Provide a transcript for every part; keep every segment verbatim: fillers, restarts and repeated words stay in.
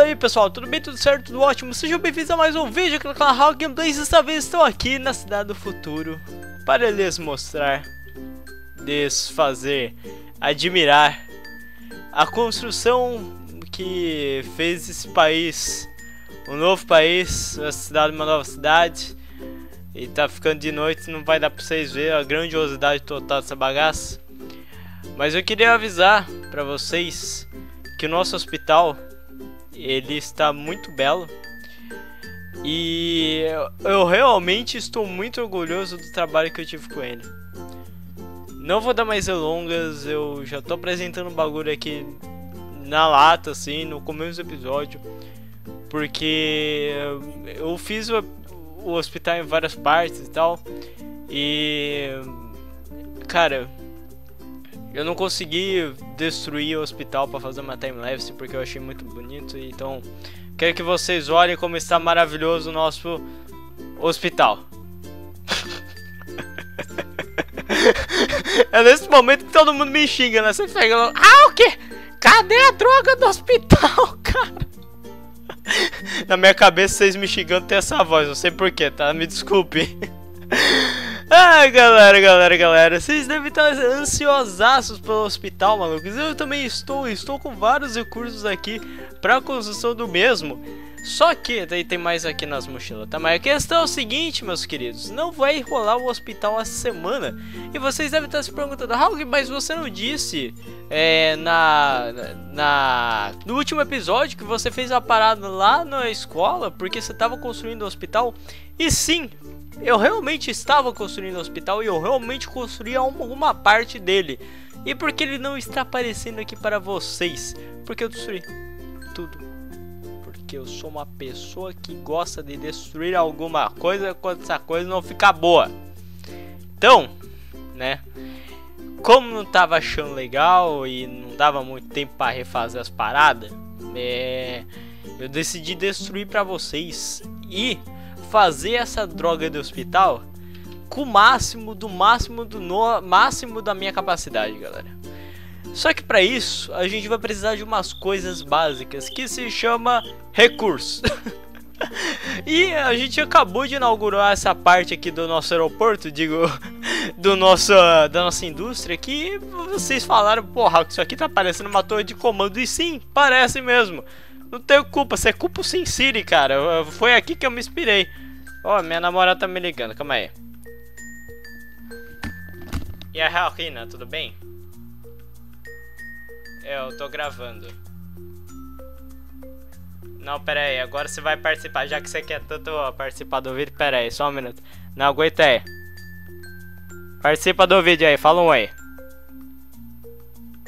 Fala aí pessoal, tudo bem, tudo certo, tudo ótimo? Sejam bem-vindos a mais um vídeo aqui no canal HawkGameplays. Desta vez estou aqui na Cidade do Futuro para lhes mostrar, desfazer, admirar a construção que fez esse país, um novo país, uma cidade, uma nova cidade. E tá ficando de noite, não vai dar pra vocês verem a grandiosidade total dessa bagaça. Mas eu queria avisar pra vocês que o nosso hospital, ele está muito belo. E eu realmente estou muito orgulhoso do trabalho que eu tive com ele. Não vou dar mais delongas, eu já tô apresentando o bagulho aqui na lata, assim, no começo do episódio. Porque eu fiz o... o hospital em várias partes e tal, e cara, eu não consegui destruir o hospital para fazer uma timelapse porque eu achei muito bonito. Então quero que vocês olhem como está maravilhoso o nosso hospital. É nesse momento que todo mundo me xinga, né? Você pega lá, ah, o que? Cadê a droga do hospital, cara? Na minha cabeça, vocês me xingando tem essa voz, não sei porquê, tá? Me desculpe. Ai, galera, galera, galera, vocês devem estar ansiosaços pelo hospital, malucos. Eu também estou, estou com vários recursos aqui pra construção do mesmo. Só que, daí tem mais aqui nas mochilas, tá? Mas a questão é o seguinte, meus queridos, não vai rolar o hospital essa semana. E vocês devem estar se perguntando, Raul, mas você não disse é, na, na, no último episódio que você fez a parada lá na escola porque você estava construindo o hospital? E sim, eu realmente estava construindo o hospital e eu realmente construí alguma parte dele. E porque ele não está aparecendo aqui para vocês? Porque eu destruí tudo. Que eu sou uma pessoa que gosta de destruir alguma coisa quando essa coisa não fica boa. Então, né, como não tava achando legal e não dava muito tempo para refazer as paradas, é, eu decidi destruir para vocês e fazer essa droga do hospital com o máximo do máximo do no, máximo da minha capacidade, galera. Só que para isso, a gente vai precisar de umas coisas básicas que se chama recurso. E a gente acabou de inaugurar essa parte aqui do nosso aeroporto, digo, do nosso, da nossa indústria, que vocês falaram, porra, isso aqui tá parecendo uma torre de comando. E sim, parece mesmo. Não tenho culpa, você é culpa o Sin City, cara. Foi aqui que eu me inspirei. Ó, minha namorada tá me ligando, calma aí. E a Rauhina, tudo bem? É, eu tô gravando. Não, pera aí, agora você vai participar. Já que você quer tanto participar do vídeo, pera aí, só um minuto. Não, aguenta aí. Participa do vídeo aí, fala um aí.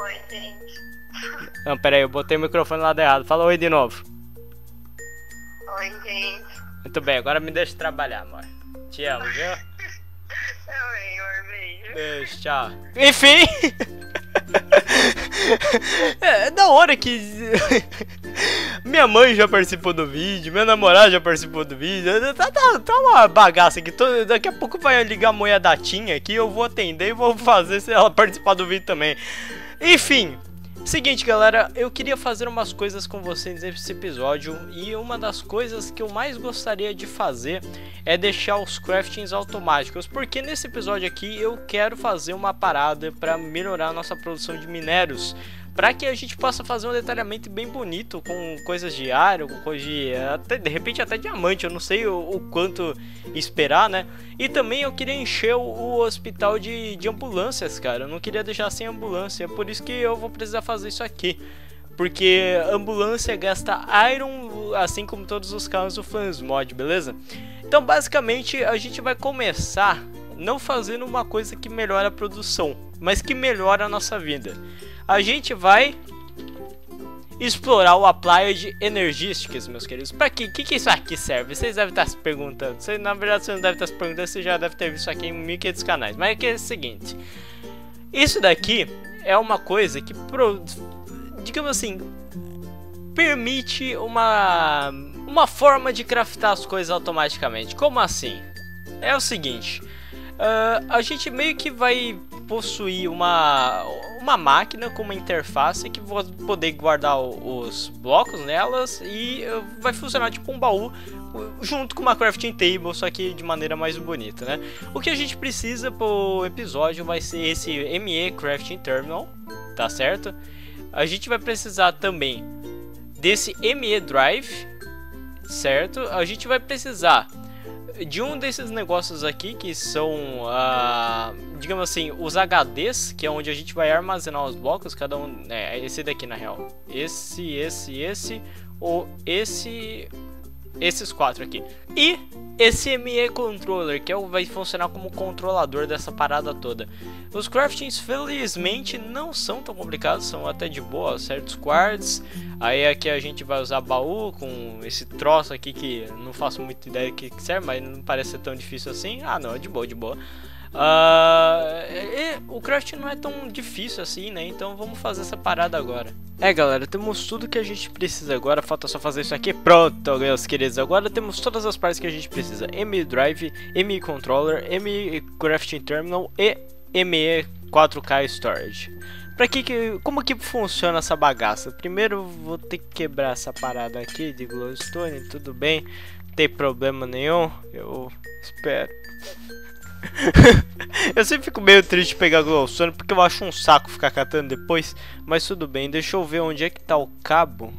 Oi, gente. Não, pera aí, eu botei o microfone do lado errado. Fala oi de novo. Oi, gente. Muito bem, agora me deixa trabalhar, amor. Te amo, viu? Também, amor, beijo. Beijo, tchau. Enfim... É, é da hora que minha mãe já participou do vídeo, meu namorado já participou do vídeo. Tá, tá, tá uma bagaça aqui. Tô, daqui a pouco vai ligar a mulher da Tinha aqui. Eu vou atender e vou fazer se ela participar do vídeo também. Enfim, seguinte, galera. Eu queria fazer umas coisas com vocês nesse episódio. E uma das coisas que eu mais gostaria de fazer é deixar os craftings automáticos. Porque nesse episódio aqui eu quero fazer uma parada para melhorar a nossa produção de minérios, para que a gente possa fazer um detalhamento bem bonito com coisas de área, com coisas de, até, de repente até diamante, eu não sei o, o quanto esperar, né? E também eu queria encher o, o hospital de, de ambulâncias, cara. Eu não queria deixar sem ambulância, por isso que eu vou precisar fazer isso aqui. Porque ambulância gasta iron, assim como todos os carros do Flansmod, beleza? Então basicamente a gente vai começar não fazendo uma coisa que melhora a produção, mas que melhora a nossa vida. A gente vai explorar o Applied Energistics, meus queridos. Pra que? Que que isso aqui serve? Vocês devem estar se perguntando. Você, na verdade, você não deve estar se perguntando, você já deve ter visto isso aqui em mil e quinhentos canais. Mas é que é o seguinte. Isso daqui é uma coisa que, pro, digamos assim, permite uma, uma forma de craftar as coisas automaticamente. Como assim? É o seguinte. Uh, a gente meio que vai possuir uma... uma máquina com uma interface que vou poder guardar os blocos nelas e vai funcionar tipo um baú junto com uma crafting table, só que de maneira mais bonita, né? O que a gente precisa pro episódio vai ser esse M E Crafting Terminal, tá certo? A gente vai precisar também desse M E Drive, certo? A gente vai precisar de um desses negócios aqui que são, ah, digamos assim, os H Ds, que é onde a gente vai armazenar os blocos, cada um, é, esse daqui na real, esse, esse, esse, ou esse, esses quatro aqui. E esse M E Controller, que é o, vai funcionar como controlador dessa parada toda. Os craftings, felizmente, não são tão complicados, são até de boa, certos quartz. Aí aqui a gente vai usar baú com esse troço aqui que não faço muita ideia do que serve, mas não parece ser tão difícil assim. Ah não, é de boa, de boa. Uh, e, o crafting não é tão difícil assim, né? Então vamos fazer essa parada agora. É galera, temos tudo que a gente precisa agora, falta só fazer isso aqui. Pronto, meus queridos, agora temos todas as partes que a gente precisa: M E Drive, M E Controller, M E Crafting Terminal e M E quatro K Storage. Pra que, que, como que funciona essa bagaça? Primeiro vou ter que quebrar essa parada aqui de glowstone, tudo bem, não tem problema nenhum, eu espero. Eu sempre fico meio triste de pegar glowstone porque eu acho um saco ficar catando depois, mas tudo bem. Deixa eu ver onde é que tá o cabo.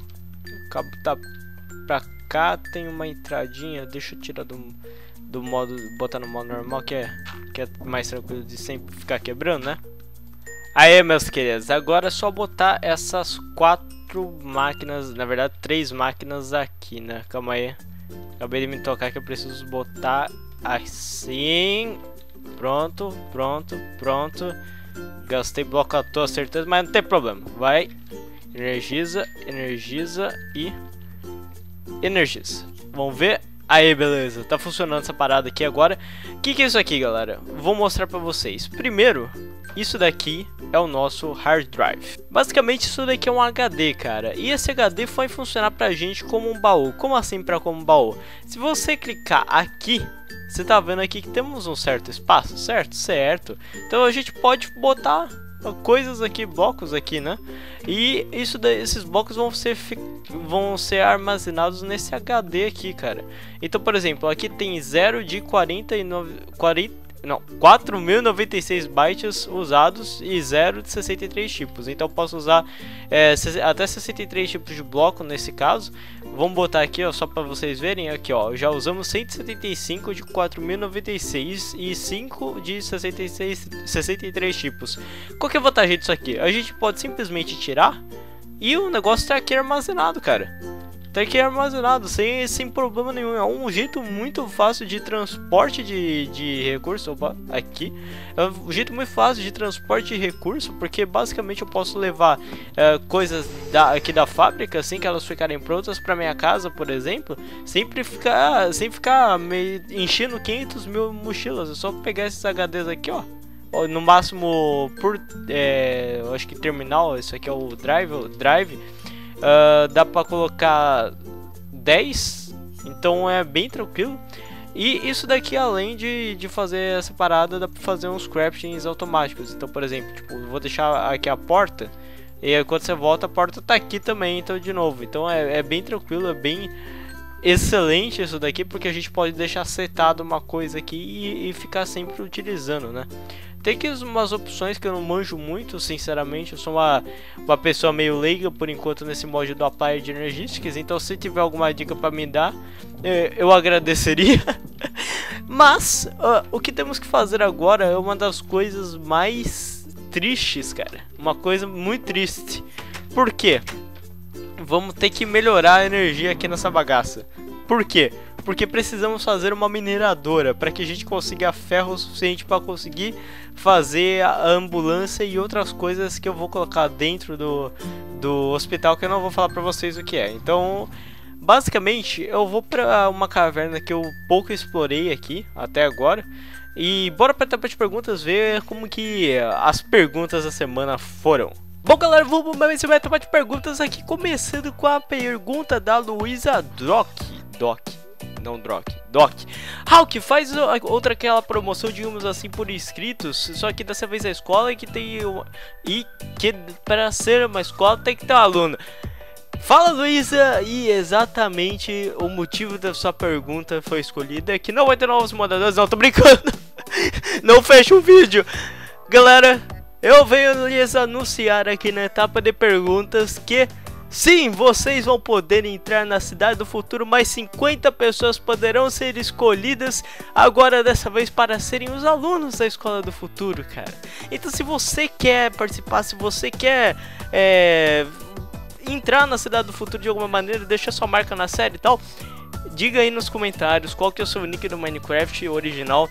O cabo tá pra cá, tem uma entradinha, deixa eu tirar do, do modo, botar no modo normal que é, que é mais tranquilo de sempre ficar quebrando, né? Aê meus queridos, agora é só botar essas quatro máquinas, na verdade três máquinas aqui, né? Calma aí, acabei de me tocar que eu preciso botar assim. Pronto, pronto, pronto. Gastei bloco à toa, certeza, mas não tem problema. Vai, energiza, energiza e energiza. Vamos ver. Aí, beleza, tá funcionando essa parada aqui agora. O que, que é isso aqui, galera? Vou mostrar pra vocês. Primeiro, isso daqui é o nosso hard drive. Basicamente, isso daqui é um H D, cara. E esse H D vai funcionar pra gente como um baú. Como assim pra como baú? Se você clicar aqui, você tá vendo aqui que temos um certo espaço, certo? Certo. Então a gente pode botar coisas aqui, blocos aqui, né? E isso daí, esses blocos vão ser, vão ser armazenados nesse H D aqui, cara. Então, por exemplo, aqui tem zero de quarenta e nove, quarenta, não, quatro mil e noventa e seis bytes usados e zero de sessenta e três tipos. Então eu posso usar é, até sessenta e três tipos de bloco nesse caso. Vamos botar aqui, ó, só para vocês verem aqui, ó, já usamos cento e setenta e cinco de quatro mil e noventa e seis e cinco de sessenta e seis, sessenta e três tipos. Qual que é a vantagem disso aqui? A gente pode simplesmente tirar e o negócio tá aqui armazenado, cara. Tá aqui armazenado, sem, sem problema nenhum. É um jeito muito fácil de transporte de, de recurso. Opa, aqui. É um jeito muito fácil de transporte de recurso, porque basicamente eu posso levar é, coisas da, aqui da fábrica, assim que elas ficarem prontas, pra minha casa, por exemplo. Sempre ficar, sem ficar me enchendo quinhentas mil mochilas. É só pegar esses H Ds aqui, ó. No máximo por... É, eu acho que terminal, isso aqui é o drive, o drive. Uh, dá pra colocar dez, então é bem tranquilo. E isso daqui, além de, de fazer essa parada, dá pra fazer uns craftings automáticos. Então, por exemplo, tipo, vou deixar aqui a porta, e aí quando você volta a porta tá aqui também, então de novo. Então é, é bem tranquilo, é bem excelente isso daqui, porque a gente pode deixar setado uma coisa aqui e, e ficar sempre utilizando, né? Tem aqui umas opções que eu não manjo muito, sinceramente. Eu sou uma, uma pessoa meio leiga por enquanto nesse mod do Applied Energistics. Então se tiver alguma dica para me dar, eu agradeceria. Mas uh, o que temos que fazer agora é uma das coisas mais tristes, cara. Uma coisa muito triste. Por quê? Vamos ter que melhorar a energia aqui nessa bagaça. Por quê? Porque precisamos fazer uma mineradora para que a gente consiga ferro o suficiente para conseguir fazer a ambulância e outras coisas que eu vou colocar dentro do, do hospital, que eu não vou falar para vocês o que é. Então, basicamente, eu vou para uma caverna que eu pouco explorei aqui até agora. E bora para a etapa de perguntas, ver como que as perguntas da semana foram. Bom galera, vamos para esse etapa de perguntas aqui, começando com a pergunta da Luiza Drock. Doc. não Drock, Doc. Hawk, faz outra aquela promoção de uns assim por inscritos, só que dessa vez a escola que tem uma... e que para ser uma escola tem que ter um aluno. Fala, Luiza, e exatamente o motivo da sua pergunta foi escolhida, que não vai ter novos moderadores, não, tô brincando. Não fecha o vídeo. Galera, eu venho lhes anunciar aqui na etapa de perguntas que sim, vocês vão poder entrar na Cidade do Futuro, mais cinquenta pessoas poderão ser escolhidas agora dessa vez para serem os alunos da Escola do Futuro, cara. Então se você quer participar, se você quer... é... entrar na Cidade do Futuro de alguma maneira, deixa sua marca na série e tal, diga aí nos comentários qual que é o seu nick do Minecraft original,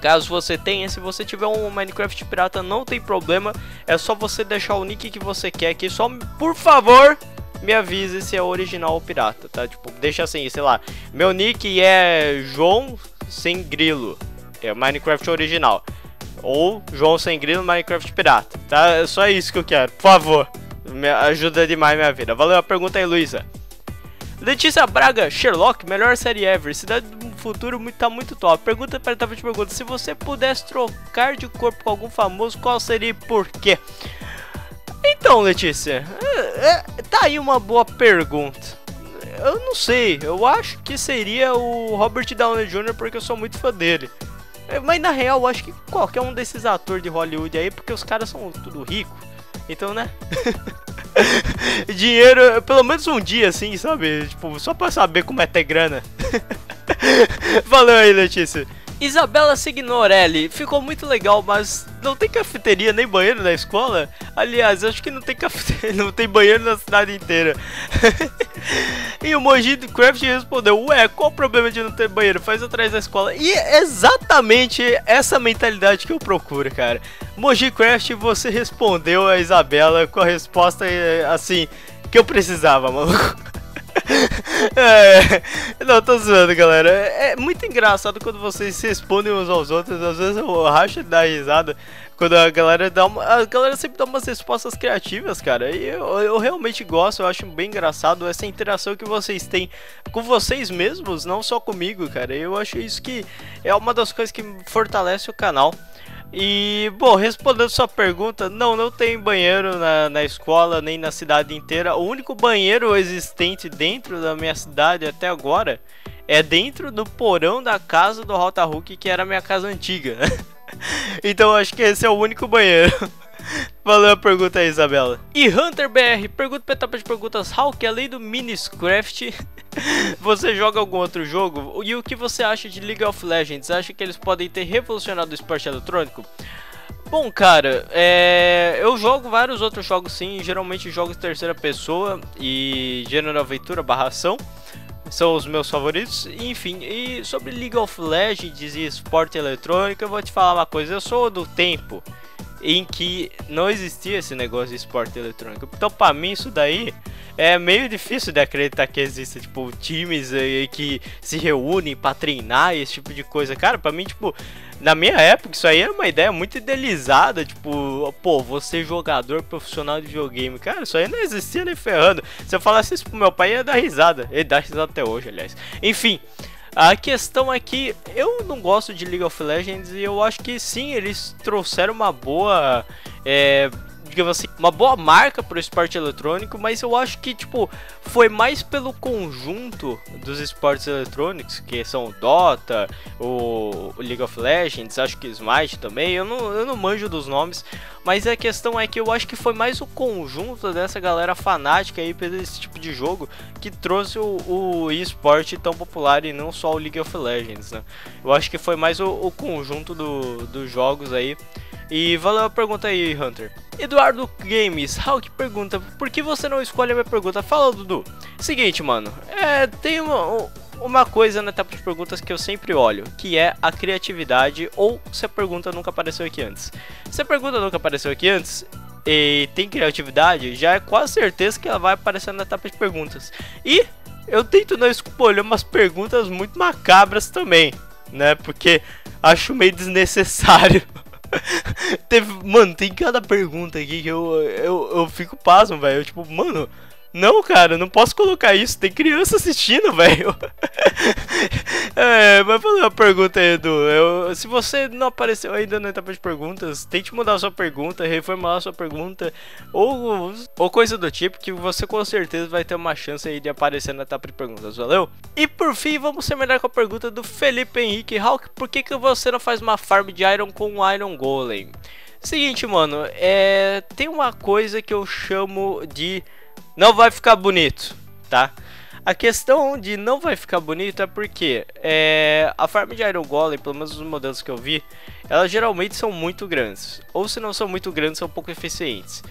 caso você tenha. Se você tiver um Minecraft pirata não tem problema, é só você deixar o nick que você quer aqui, só por favor me avise se é original ou pirata, tá? Tipo, deixa assim, sei lá, meu nick é João Sem Grilo, é Minecraft original, ou João Sem Grilo Minecraft pirata, tá? É só isso que eu quero, por favor. Me ajuda demais minha vida. Valeu a pergunta aí, Luiza. Letícia Braga, Sherlock, melhor série ever. Cidade do Futuro tá muito top. Pergunta para etapa de pergunta: se você pudesse trocar de corpo com algum famoso, qual seria e por quê? Então, Letícia, é, é, tá aí uma boa pergunta. Eu não sei, eu acho que seria o Robert Downey Jr, porque eu sou muito fã dele. Mas na real, eu acho que qualquer um desses atores de Hollywood aí, porque os caras são tudo ricos. Então, né? Dinheiro, pelo menos um dia, assim, sabe? Tipo, só pra saber como é ter grana. Valeu aí, Letícia. Isabela Signorelli, ficou muito legal, mas não tem cafeteria nem banheiro na escola? Aliás, acho que não tem cafeteria, não tem banheiro na cidade inteira. E o Mogicraft respondeu: ué, qual o problema de não ter banheiro? Faz atrás da escola. E é exatamente essa mentalidade que eu procuro, cara. Mogicraft, você respondeu a Isabela com a resposta assim que eu precisava, maluco. É, não, tô zoando, galera. É muito engraçado quando vocês se respondem uns aos outros. Às vezes eu racho da risada quando a galera dá uma... a galera sempre dá umas respostas criativas, cara. E eu, eu realmente gosto, eu acho bem engraçado essa interação que vocês têm com vocês mesmos, não só comigo, cara. Eu acho isso que é uma das coisas que fortalece o canal. E, bom, respondendo sua pergunta, não, não tem banheiro na, na escola, nem na cidade inteira. O único banheiro existente dentro da minha cidade até agora é dentro do porão da casa do Haltahuk, que era a minha casa antiga. Então acho que esse é o único banheiro. Valeu a pergunta aí, Isabela. E Hunter B R, pergunta pra etapa de perguntas: Hawk, além do Minecraft, você joga algum outro jogo? E o que você acha de League of Legends? Acha que eles podem ter revolucionado o esporte eletrônico? Bom, cara, é... eu jogo vários outros jogos sim, geralmente jogos terceira pessoa e gênero aventura barra ação. São os meus favoritos, enfim. E sobre League of Legends e esporte eletrônico, eu vou te falar uma coisa. Eu sou do tempo em que não existia esse negócio de esporte eletrônico. Então, pra mim, isso daí é meio difícil de acreditar que exista, tipo, times aí que se reúnem pra treinar e esse tipo de coisa. Cara, pra mim, tipo, na minha época, isso aí era uma ideia muito idealizada. Tipo, pô, você jogador profissional de videogame. Cara, isso aí não existia nem ferrando. Se eu falasse isso pro meu pai, ia dar risada. Ele dá risada até hoje, aliás. Enfim... a questão é que eu não gosto de League of Legends e eu acho que sim, eles trouxeram uma boa, é, digamos assim, uma boa marca para o esporte eletrônico, mas eu acho que tipo foi mais pelo conjunto dos esportes eletrônicos, que são o Dota, o League of Legends, acho que Smite também, eu não, eu não manjo dos nomes, mas a questão é que eu acho que foi mais o conjunto dessa galera fanática aí por esse tipo de jogo que trouxe o, o esporte tão popular e não só o League of Legends, né? Eu acho que foi mais o, o conjunto do, dos jogos aí. E valeu a pergunta aí, Hunter. Eduardo Games, Hawk pergunta: por que você não escolhe a minha pergunta? Fala, Dudu. Seguinte, mano, é, tem uma, uma coisa na etapa de perguntas que eu sempre olho, que é a criatividade, ou se a pergunta nunca apareceu aqui antes. Se a pergunta nunca apareceu aqui antes e tem criatividade, já é quase certeza que ela vai aparecer na etapa de perguntas. E eu tento não escolher umas perguntas muito macabras também, né? Porque acho meio desnecessário. Teve, mano, tem cada pergunta aqui que eu, eu, eu fico pasmo, velho. Tipo, mano, Não, cara, não posso colocar isso. Tem criança assistindo, velho. É, mas fazer uma pergunta aí, Edu. Eu, se você não apareceu ainda na etapa de perguntas, tente mudar a sua pergunta, reformular a sua pergunta, ou, ou coisa do tipo, que você com certeza vai ter uma chance aí de aparecer na etapa de perguntas, valeu? E por fim, vamos terminar com a pergunta do Felipe Henrique. Hawk, por que, que você não faz uma farm de Iron com um Iron Golem? Seguinte, mano, é... tem uma coisa que eu chamo de não vai ficar bonito, tá? A questão de não vai ficar bonito é porque é, a farm de Iron Golem, pelo menos os modelos que eu vi, elas geralmente são muito grandes. Ou se não são muito grandes, são pouco eficientes.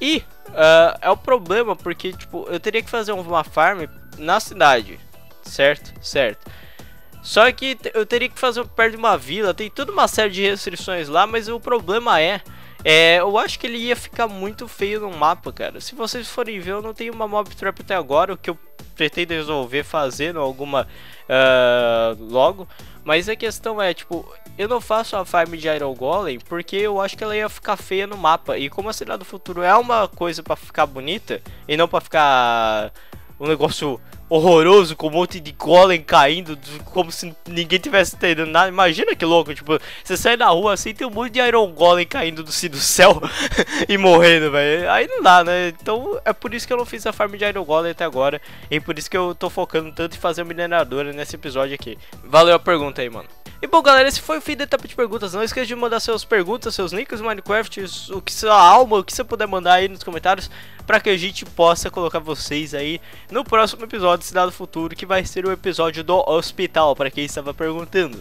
E uh, é o problema porque, tipo, eu teria que fazer uma farm na cidade, certo? Certo. Só que eu teria que fazer perto de uma vila, tem toda uma série de restrições lá, mas o problema é, é, eu acho que ele ia ficar muito feio no mapa, cara. Se vocês forem ver, eu não tenho uma mob trap até agora, o que eu pretendo resolver fazendo alguma uh, logo. Mas a questão é, tipo, eu não faço a farm de Iron Golem porque eu acho que ela ia ficar feia no mapa. E como a Cidade do Futuro é uma coisa pra ficar bonita e não pra ficar um negócio horroroso, com um monte de golem caindo, como se ninguém tivesse entendendo nada. Imagina que louco, tipo, você sai na rua assim, tem um monte de Iron Golem caindo do céu e morrendo, velho. Aí não dá, né? Então é por isso que eu não fiz a farm de Iron Golem até agora, e por isso que eu tô focando tanto em fazer a mineradora nesse episódio aqui. Valeu a pergunta aí, mano. E bom, galera, esse foi o fim da etapa de perguntas. Não esqueça de mandar suas perguntas, seus links do Minecraft, o que sua alma, o que você puder mandar aí nos comentários, pra que a gente possa colocar vocês aí no próximo episódio de Cidade do Futuro, que vai ser o episódio do hospital, pra quem estava perguntando.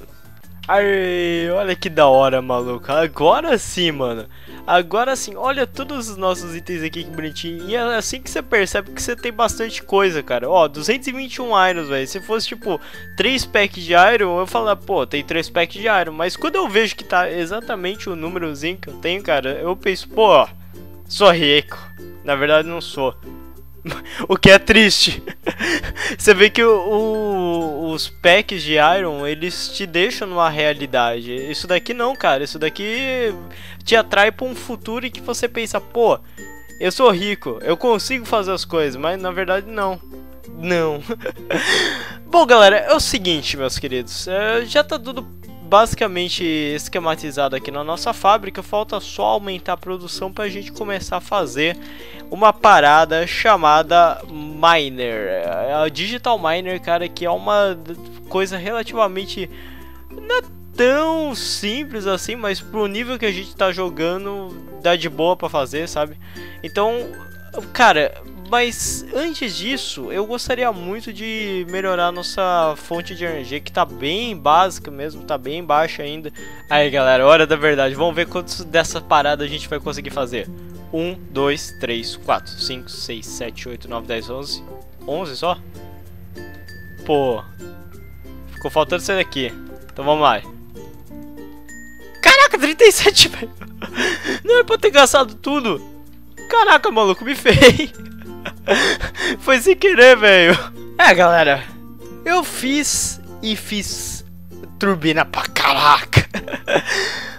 Ai, olha que da hora, maluco. Agora sim, mano. Agora sim, olha todos os nossos itens aqui, que bonitinho. E é assim que você percebe que você tem bastante coisa, cara. Ó, duzentos e vinte e um irons, velho. Se fosse, tipo, três packs de iron, eu falar, pô, tem três packs de iron. Mas quando eu vejo que tá exatamente o númerozinho que eu tenho, cara, eu penso, pô, ó, sou rico. Na verdade, não sou. O que é triste. Você vê que o, o, os packs de Iron, eles te deixam numa realidade. Isso daqui não, cara. Isso daqui te atrai para um futuro em que você pensa, pô, eu sou rico, eu consigo fazer as coisas. Mas na verdade não. Não. Bom, galera, é o seguinte, meus queridos. É, já tá tudo basicamente esquematizado aqui na nossa fábrica, falta só aumentar a produção para a gente começar a fazer uma parada chamada Miner, a Digital Miner, cara, que é uma coisa relativamente não é tão simples assim, mas pro nível que a gente tá jogando dá de boa para fazer, sabe? Então, cara, mas antes disso, eu gostaria muito de melhorar nossa fonte de energia, que tá bem básica mesmo, tá bem baixa ainda. Aí, galera, hora da verdade, vamos ver quantos dessa parada a gente vai conseguir fazer. um, dois, três, quatro, cinco, seis, sete, oito, nove, dez, onze. onze só? Pô, ficou faltando esse daqui. Então vamos lá. Caraca, trinta e sete, velho. Não era pra ter gastado tudo. Caraca, maluco, me ferrei. Foi sem querer, velho. É, galera, eu fiz e fiz turbina pra caraca.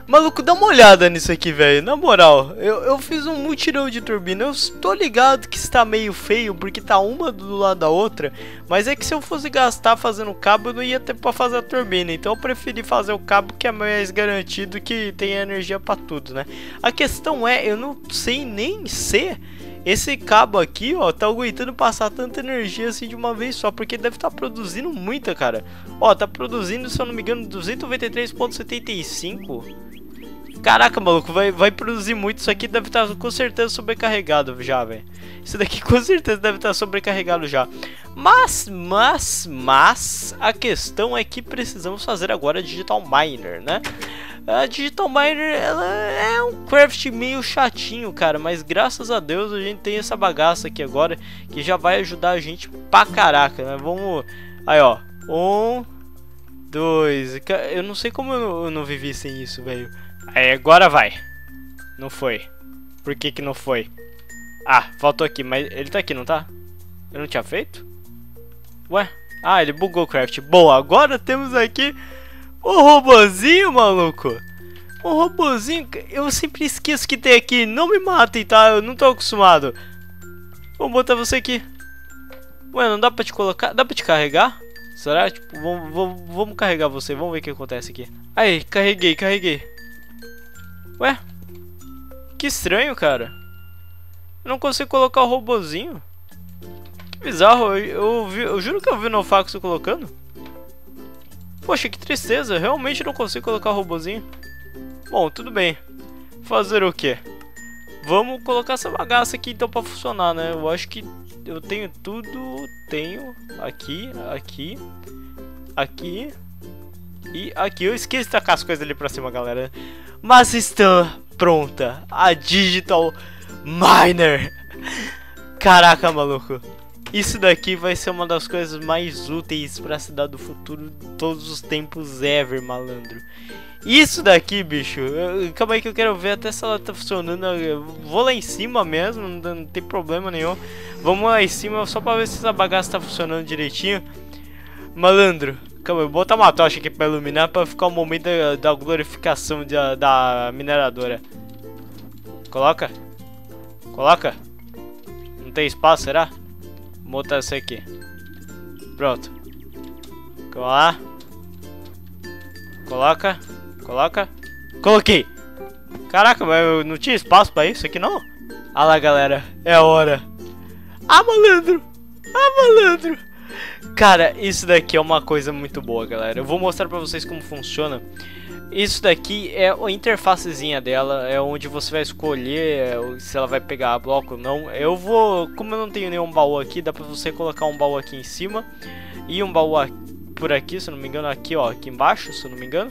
Maluco, dá uma olhada nisso aqui, velho. Na moral, eu, eu fiz um mutirão de turbina. Eu tô ligado que está meio feio, porque tá uma do lado da outra. Mas é que se eu fosse gastar fazendo cabo, eu não ia ter pra fazer a turbina. Então eu preferi fazer o cabo, que é mais garantido, que tem energia pra tudo, né? A questão é, eu não sei nem ser esse cabo aqui, ó, tá aguentando passar tanta energia assim de uma vez só, porque deve estar tá produzindo muita, cara. Ó, tá produzindo, se eu não me engano, duzentos e noventa e três vírgula setenta e cinco. Caraca, maluco, vai, vai produzir muito. Isso aqui deve estar tá, com certeza, sobrecarregado já, velho. Isso daqui com certeza deve estar tá sobrecarregado já. Mas, mas, mas, a questão é que precisamos fazer agora Digital Miner, né? A Digital Miner, ela é um craft meio chatinho, cara, mas graças a Deus a gente tem essa bagaça aqui agora, que já vai ajudar a gente pra caraca, né? Vamos... Aí, ó. Um... Dois... Eu não sei como eu não vivi sem isso, velho. Aí, agora vai. Não foi. Por que que não foi? Ah, faltou aqui, mas ele tá aqui, não tá? Eu não tinha feito? Ué? Ah, ele bugou o craft. Bom, agora temos aqui... O robozinho, maluco. O robozinho, eu sempre esqueço que tem aqui. Não me matem, tá? Eu não tô acostumado. Vamos botar você aqui. Ué, não dá pra te colocar? Dá pra te carregar? Será? Tipo, vamos, vamos, vamos carregar você. Vamos ver o que acontece aqui. Aí, carreguei, carreguei. Ué? Que estranho, cara. Eu não consigo colocar o robozinho. Que bizarro. Eu, eu, vi, eu juro que eu vi no Faxo colocando. Poxa, que tristeza. Eu realmente não consigo colocar o robozinho. Bom, tudo bem. Fazer o quê? Vamos colocar essa bagaça aqui então pra funcionar, né? Eu acho que eu tenho tudo. Tenho aqui, aqui, aqui e aqui. Eu esqueci de tacar as coisas ali pra cima, galera. Mas está pronta a Digital Miner. Caraca, maluco. Isso daqui vai ser uma das coisas mais úteis pra Cidade do Futuro de todos os tempos ever, malandro. Isso daqui, bicho, eu, calma aí que eu quero ver até se ela tá funcionando. Eu vou lá em cima mesmo, não, não tem problema nenhum. Vamos lá em cima só pra ver se essa bagaça tá funcionando direitinho. Malandro, calma aí, vou botar uma tocha aqui pra iluminar, pra ficar o momento da, da glorificação de, da mineradora. Coloca, coloca. Não tem espaço, será? Vou botar isso aqui. Pronto. Vamos lá. Coloca. Coloca. Coloquei. Caraca, mas eu não tinha espaço pra isso aqui não? Ah lá, galera. É a hora. Ah, malandro. Ah, malandro. Cara, isso daqui é uma coisa muito boa, galera. Eu vou mostrar pra vocês como funciona. Isso daqui é a interfacezinha dela, é onde você vai escolher se ela vai pegar bloco ou não. Eu vou, como eu não tenho nenhum baú aqui, dá pra você colocar um baú aqui em cima e um baú por aqui, se eu não me engano, aqui ó, aqui embaixo, se eu não me engano.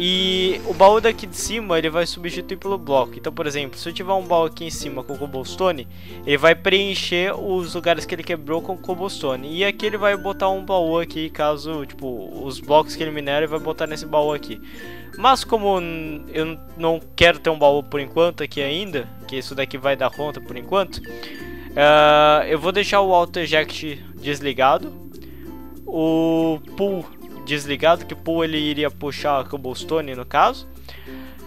E o baú daqui de cima ele vai substituir pelo bloco. Então, por exemplo, se eu tiver um baú aqui em cima com cobblestone, ele vai preencher os lugares que ele quebrou com cobblestone. E aqui ele vai botar um baú aqui, caso, tipo, os blocos que ele minera, ele vai botar nesse baú aqui. Mas como eu não quero ter um baú por enquanto aqui ainda, que isso daqui vai dar conta por enquanto, uh, eu vou deixar o auto eject desligado, o pull desligado, que pô, ele iria puxar a cobblestone no caso,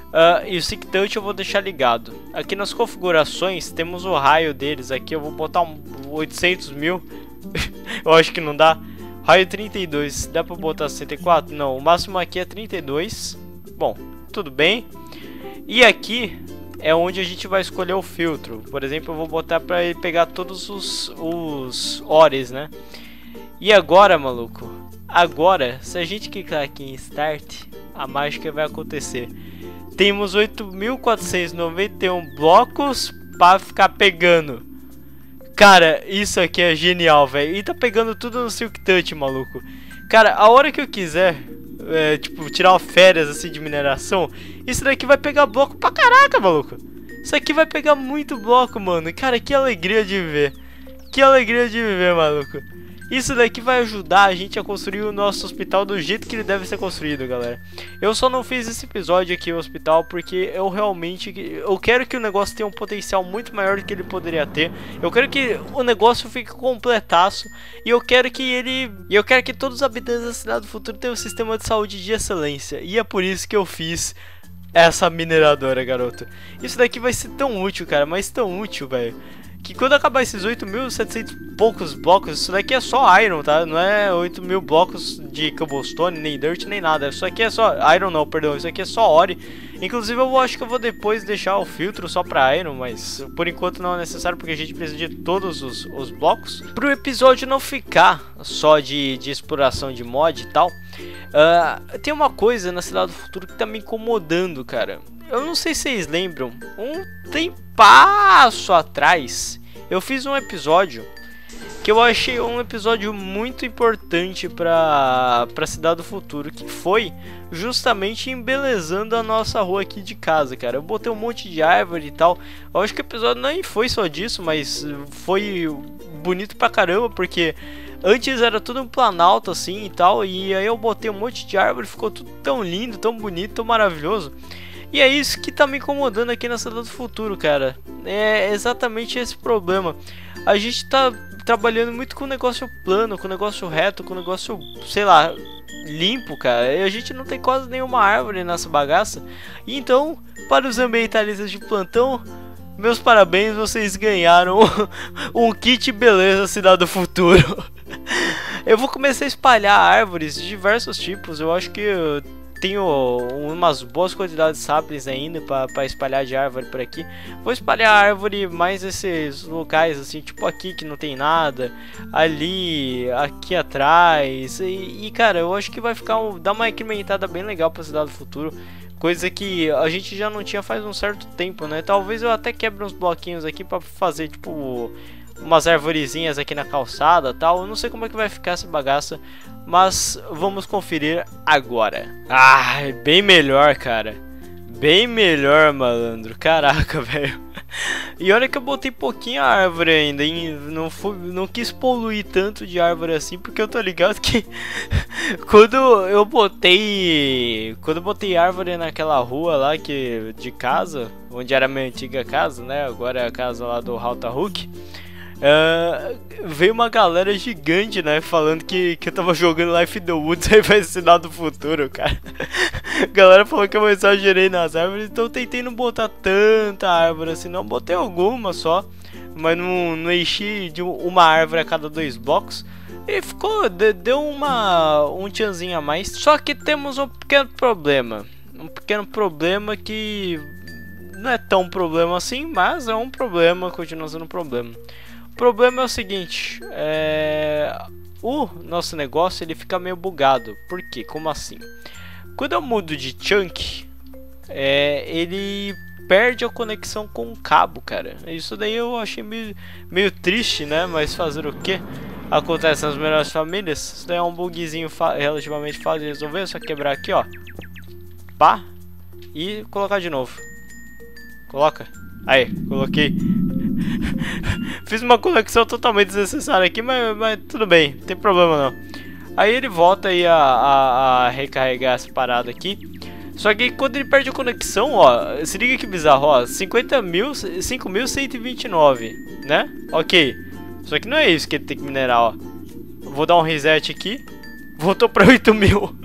uh, e o Seek Touch eu vou deixar ligado. Aqui nas configurações temos o raio deles, aqui eu vou botar um oitocentos mil, eu acho que não dá, raio trinta e dois, dá pra botar sessenta e quatro? Não, o máximo aqui é trinta e dois, bom, tudo bem. E aqui é onde a gente vai escolher o filtro, por exemplo eu vou botar pra ele pegar todos os, os ores, né? E agora, maluco? Agora, se a gente clicar aqui em Start, a mágica vai acontecer. Temos oito mil quatrocentos e noventa e um blocos para ficar pegando. Cara, isso aqui é genial, velho. E tá pegando tudo no Silk Touch, maluco. Cara, a hora que eu quiser, é, tipo, tirar férias assim de mineração, isso daqui vai pegar bloco pra caraca, maluco. Isso aqui vai pegar muito bloco, mano. Cara, que alegria de viver. Que alegria de viver, maluco. Isso daqui vai ajudar a gente a construir o nosso hospital do jeito que ele deve ser construído, galera. Eu só não fiz esse episódio aqui no hospital porque eu realmente... eu quero que o negócio tenha um potencial muito maior do que ele poderia ter. Eu quero que o negócio fique completaço. E eu quero que ele... E eu quero que todos os habitantes da Cidade do Futuro tenham um sistema de saúde de excelência. E é por isso que eu fiz essa mineradora, garoto. Isso daqui vai ser tão útil, cara. Mas tão útil, velho. Que quando acabar esses oito mil e setecentos poucos blocos, isso daqui é só iron, tá? Não é oito mil blocos de cobblestone, nem dirt, nem nada. Isso aqui é só... iron não, perdão. Isso aqui é só ore. Inclusive eu acho que eu vou depois deixar o filtro só pra iron, mas por enquanto não é necessário porque a gente precisa de todos os, os blocos. Pro episódio não ficar só de, de exploração de mod e tal, uh, tem uma coisa na Cidade do Futuro que tá me incomodando, cara. Eu não sei se vocês lembram, um tempasso atrás eu fiz um episódio que eu achei um episódio muito importante para a Cidade do Futuro, que foi justamente embelezando a nossa rua aqui de casa, cara. Eu botei um monte de árvore e tal. Eu acho que o episódio nem foi só disso, mas foi bonito pra caramba, porque antes era tudo um planalto assim e tal, e aí eu botei um monte de árvore, ficou tudo tão lindo, tão bonito, tão maravilhoso. E é isso que tá me incomodando aqui na Cidade do Futuro, cara. É exatamente esse problema. A gente tá trabalhando muito com negócio plano, com negócio reto, com negócio, sei lá, limpo, cara. E a gente não tem quase nenhuma árvore nessa bagaça. Então, para os ambientalistas de plantão, Meus parabéns, vocês ganharam um kit beleza Cidade do Futuro. Eu vou começar a espalhar árvores de diversos tipos. Eu acho que eu tenho umas boas quantidades de saplings ainda para espalhar de árvore por aqui. Vou espalhar árvore mais nesses locais assim, tipo aqui que não tem nada, ali, aqui atrás. E, e cara, eu acho que vai ficar um, dar uma incrementada bem legal para a Cidade do Futuro. Coisa que a gente já não tinha faz um certo tempo, né? Talvez eu até quebre uns bloquinhos aqui pra fazer, tipo, umas arvorezinhas aqui na calçada e tal. Eu não sei como é que vai ficar essa bagaça, mas vamos conferir agora. Ah, é bem melhor, cara. Bem melhor, malandro. Caraca, velho. E olha que eu botei pouquinha árvore ainda, hein? Não, fui, não quis poluir tanto de árvore assim, porque eu tô ligado que quando eu botei quando eu botei árvore naquela rua lá que, de casa, onde era a minha antiga casa, né? Agora é a casa lá do Haltahuk. Uh, veio uma galera gigante, né? Falando que, que eu tava jogando Life in the Woods aí vai ensinar do futuro, cara. A galera falou que eu exagerei nas árvores, então eu tentei não botar tanta árvore assim, não. Botei alguma só, mas não, não enchi de uma árvore a cada dois blocos. E ficou, deu uma, um tchanzinho a mais. Só que temos um pequeno problema. Um pequeno problema que não é tão problema assim, mas é um problema, continua sendo um problema. O problema é o seguinte, é... o nosso negócio ele fica meio bugado. Por quê? Como assim? Quando eu mudo de chunk, é... ele perde a conexão com o cabo, cara. Isso daí eu achei meio, meio triste, né? Mas fazer o quê? Acontece nas melhores famílias. Isso daí é um bugzinho fa... relativamente fácil de resolver. É só quebrar aqui, ó. Pá. E colocar de novo. Coloca. Aí, coloquei. Fiz uma conexão totalmente desnecessária aqui, mas, mas tudo bem, não tem problema não. Aí ele volta aí a, a, a recarregar essa parada aqui. Só que quando ele perde a conexão, ó, se liga que bizarro, ó, cinquenta mil, cinco mil cento e vinte e nove, né? Ok, só que não é isso que ele tem que minerar, ó. Vou dar um reset aqui, voltou pra oito mil.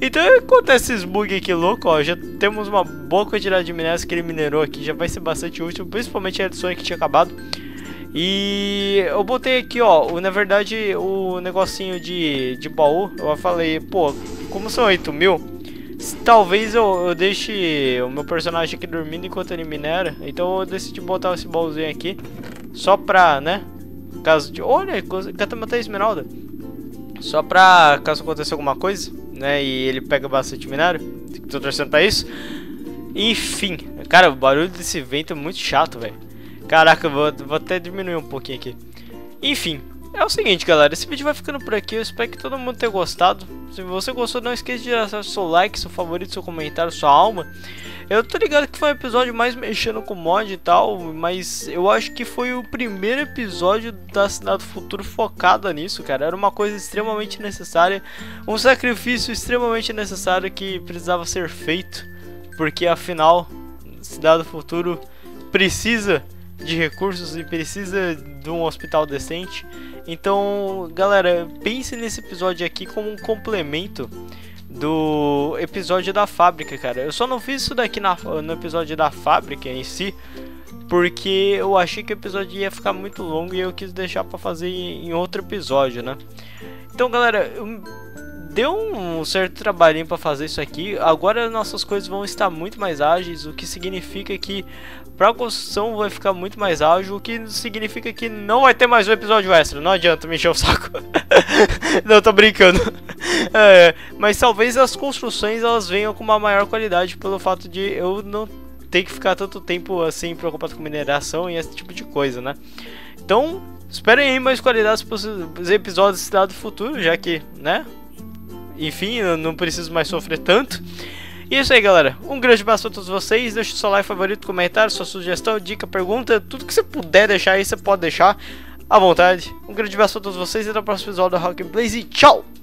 Então acontece esses bugs aqui louco, ó. Já temos uma boa quantidade de minérios que ele minerou aqui, já vai ser bastante útil, principalmente a edição que tinha acabado. E eu botei aqui, ó, na verdade o negocinho de, de baú. Eu falei, pô, como são oito mil, talvez eu, eu deixe o meu personagem aqui dormindo enquanto ele minera. Então eu decidi botar esse baúzinho aqui, só pra, né, caso de... Olha, catamata esmeralda. Só pra caso aconteça alguma coisa, né? E ele pega bastante minério. Tô torcendo pra isso. Enfim, cara, o barulho desse vento é muito chato, velho. Caraca, eu vou, vou até diminuir um pouquinho aqui. Enfim, é o seguinte, galera. Esse vídeo vai ficando por aqui. Eu espero que todo mundo tenha gostado. Se você gostou, não esqueça de deixar seu like, seu favorito, seu comentário, sua alma. Eu tô ligado que foi um episódio mais mexendo com mod e tal, mas eu acho que foi o primeiro episódio da Cidade do Futuro focada nisso, cara. Era uma coisa extremamente necessária, um sacrifício extremamente necessário que precisava ser feito, porque afinal, Cidade do Futuro precisa de recursos e precisa de um hospital decente. Então, galera, pense nesse episódio aqui como um complemento do episódio da fábrica, cara. Eu só não fiz isso daqui na, no episódio da fábrica em si, porque eu achei que o episódio ia ficar muito longo e eu quis deixar pra fazer em outro episódio, né? Então, galera, deu um certo trabalhinho pra fazer isso aqui. Agora nossas coisas vão estar muito mais ágeis, o que significa que pra construção vai ficar muito mais ágil, o que significa que não vai ter mais um episódio extra. Não adianta me encher o saco. Não, tô brincando. É, mas talvez as construções elas venham com uma maior qualidade pelo fato de eu não ter que ficar tanto tempo assim preocupado com mineração e esse tipo de coisa, né? Então, esperem aí mais qualidades para os episódios de Cidade do Futuro, já que, né? Enfim, eu não preciso mais sofrer tanto. E é isso aí, galera. Um grande abraço a todos vocês. Deixa o seu like, favorito, comentário, sua sugestão, dica, pergunta. Tudo que você puder deixar aí, você pode deixar à vontade. Um grande abraço a todos vocês. Até o próximo episódio da HawkGameplays e tchau!